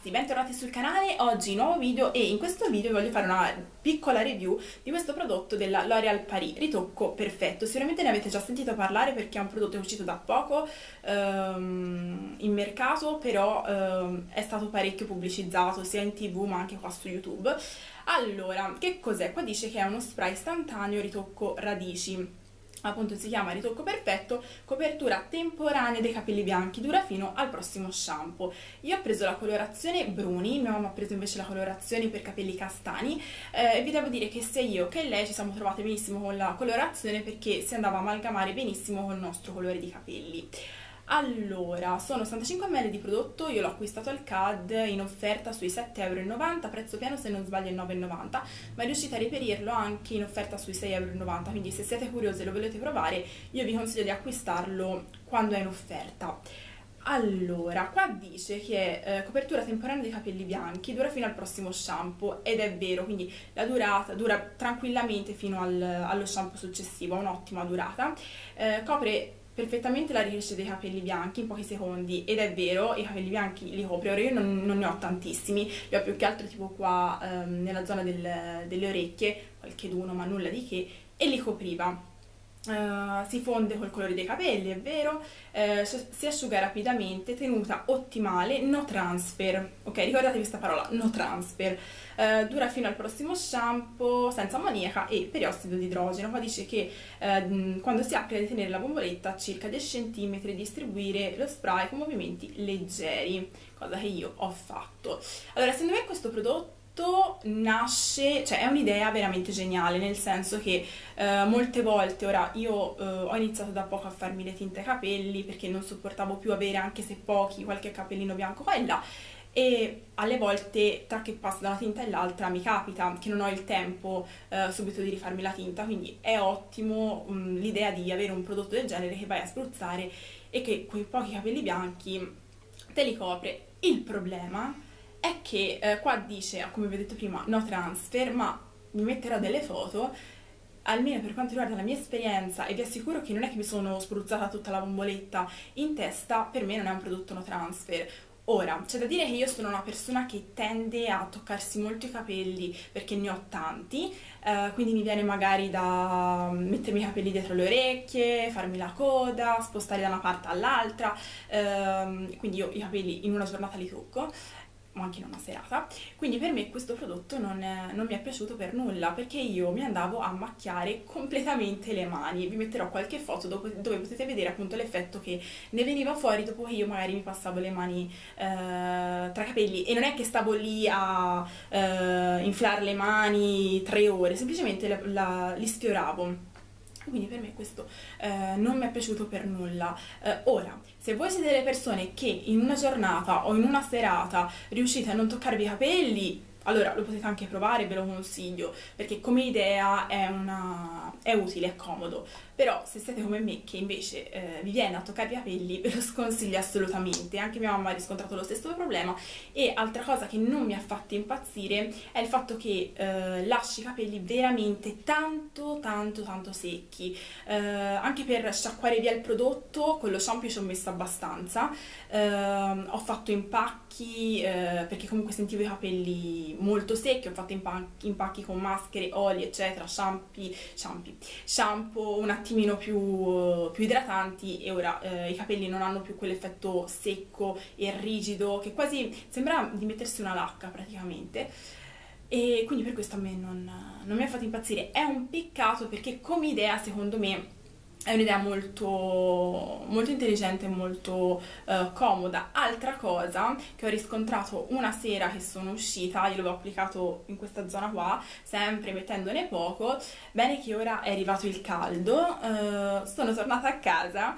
Ragazzi, bentornati sul canale, oggi nuovo video e in questo video voglio fare una piccola review di questo prodotto della L'Oreal Paris, Ritocco Perfetto. Sicuramente ne avete già sentito parlare perché è un prodotto uscito da poco in mercato, però è stato parecchio pubblicizzato sia in TV ma anche qua su YouTube. Allora, che cos'è? Qua dice che è uno spray istantaneo ritocco radici. Appunto si chiama Ritocco Perfetto, copertura temporanea dei capelli bianchi, dura fino al prossimo shampoo. Io ho preso la colorazione bruni, mia mamma ha preso invece la colorazione per capelli castani e vi devo dire che sia io che lei ci siamo trovate benissimo con la colorazione perché si andava a amalgamare benissimo col nostro colore di capelli. Allora, sono 65 ml di prodotto, io l'ho acquistato al CAD in offerta sui 7,90€, prezzo piano se non sbaglio è 9,90€, ma riuscite a reperirlo anche in offerta sui 6,90€, quindi se siete curiosi e lo volete provare, io vi consiglio di acquistarlo quando è in offerta. Allora, qua dice che è copertura temporanea dei capelli bianchi, dura fino al prossimo shampoo, ed è vero, quindi la durata dura tranquillamente fino allo shampoo successivo, ha un'ottima durata, copre perfettamente la ricrescita dei capelli bianchi in pochi secondi, ed è vero, i capelli bianchi li copre. Ora io non ne ho tantissimi, li ho più che altro tipo qua nella zona delle orecchie, qualcheduno ma nulla di che, e li copriva. Si fonde col colore dei capelli, è vero, si asciuga rapidamente, tenuta ottimale, no transfer, ok, ricordate questa parola, no transfer, dura fino al prossimo shampoo, senza ammoniaca e periossido di idrogeno. Qua dice che quando si apre deve tenere la bomboletta circa 10 cm e distribuire lo spray con movimenti leggeri, cosa che io ho fatto. Allora, secondo me questo prodotto nasce, cioè è un'idea veramente geniale, nel senso che molte volte, ora io ho iniziato da poco a farmi le tinte ai capelli perché non sopportavo più avere, anche se pochi, qualche capellino bianco qua e là, e alle volte tra che passo da una tinta e l'altra mi capita che non ho il tempo subito di rifarmi la tinta, quindi è ottimo l'idea di avere un prodotto del genere che vai a spruzzare e che quei pochi capelli bianchi te li copre. Il problema è che qua dice, come vi ho detto prima, no transfer, ma vi metterò delle foto, almeno per quanto riguarda la mia esperienza, e vi assicuro che non è che mi sono spruzzata tutta la bomboletta in testa, per me non è un prodotto no transfer. Ora, c'è da dire che io sono una persona che tende a toccarsi molto i capelli perché ne ho tanti, quindi mi viene magari da mettermi i capelli dietro le orecchie, farmi la coda, spostare da una parte all'altra, quindi io i capelli in una giornata li tocco, anche in una serata, quindi per me questo prodotto non mi è piaciuto per nulla perché io mi andavo a macchiare completamente le mani. Vi metterò qualche foto dove potete vedere appunto l'effetto che ne veniva fuori dopo che io magari mi passavo le mani tra capelli, e non è che stavo lì a inflare le mani 3 ore, semplicemente li sfioravo. Quindi per me questo non mi è piaciuto per nulla. Ora, se voi siete delle persone che in una giornata o in una serata riuscite a non toccarvi i capelli, allora lo potete anche provare, ve lo consiglio, perché come idea è utile, è comodo. Però se siete come me che invece vi viene a toccarvi i capelli, ve lo sconsiglio assolutamente. Anche mia mamma ha riscontrato lo stesso problema. E altra cosa che non mi ha fatto impazzire è il fatto che lasci i capelli veramente tanto secchi. Anche per sciacquare via il prodotto, con lo shampoo ci ho messo abbastanza. Ho fatto impacchi perché comunque sentivo i capelli molto secchi, ho fatto impacchi con maschere, oli, eccetera, shampoo un attimino più idratanti, e ora i capelli non hanno più quell'effetto secco e rigido che quasi sembra di mettersi una lacca praticamente, e quindi per questo a me non mi ha fatto impazzire. È un peccato perché come idea secondo me è un'idea molto intelligente e molto comoda. Altra cosa che ho riscontrato una sera che sono uscita, io l'avevo applicato in questa zona qua, sempre mettendone poco, bene che ora è arrivato il caldo, sono tornata a casa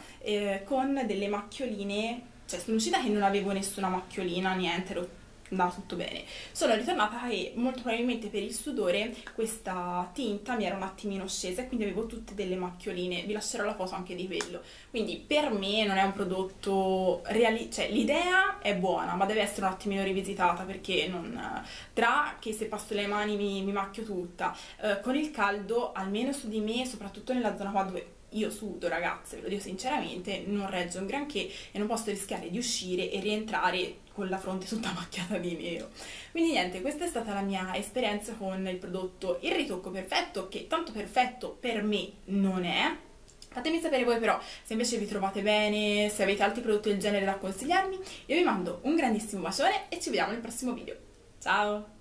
con delle macchioline, cioè sono uscita che non avevo nessuna macchiolina, niente, andava tutto bene. Sono ritornata e molto probabilmente per il sudore questa tinta mi era un attimino scesa e quindi avevo tutte delle macchioline, vi lascerò la foto anche di quello. Quindi per me non è un prodotto cioè l'idea è buona ma deve essere un attimino rivisitata, perché non, tra che se passo le mani mi macchio tutta, con il caldo almeno su di me, soprattutto nella zona qua dove io sudo, ragazze, ve lo dico sinceramente, non reggio un granché e non posso rischiare di uscire e rientrare con la fronte tutta macchiata di nero. Quindi niente, questa è stata la mia esperienza con il prodotto Il Ritocco Perfetto, che tanto perfetto per me non è. Fatemi sapere voi però se invece vi trovate bene, se avete altri prodotti del genere da consigliarmi. Io vi mando un grandissimo bacione e ci vediamo nel prossimo video. Ciao!